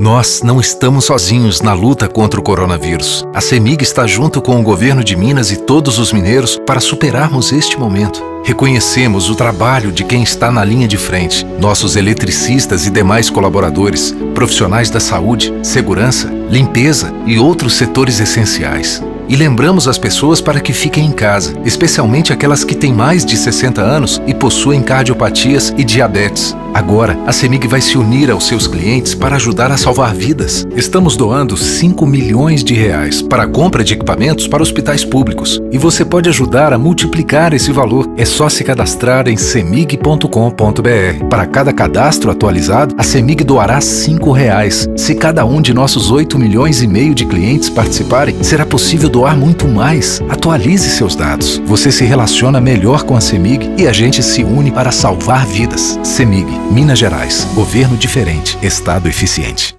Nós não estamos sozinhos na luta contra o coronavírus. A Cemig está junto com o governo de Minas e todos os mineiros para superarmos este momento. Reconhecemos o trabalho de quem está na linha de frente, nossos eletricistas e demais colaboradores, profissionais da saúde, segurança, limpeza e outros setores essenciais. E lembramos as pessoas para que fiquem em casa, especialmente aquelas que têm mais de 60 anos e possuem cardiopatias e diabetes. Agora, a Cemig vai se unir aos seus clientes para ajudar a salvar vidas. Estamos doando 5 milhões de reais para a compra de equipamentos para hospitais públicos. E você pode ajudar a multiplicar esse valor. É só se cadastrar em cemig.com.br. Para cada cadastro atualizado, a Cemig doará R$ 5. Se cada um de nossos 8,5 milhões de clientes participarem, será possível doar muito mais. Atualize seus dados. Você se relaciona melhor com a Cemig e a gente se une para salvar vidas. Cemig. Minas Gerais. Governo diferente. Estado eficiente.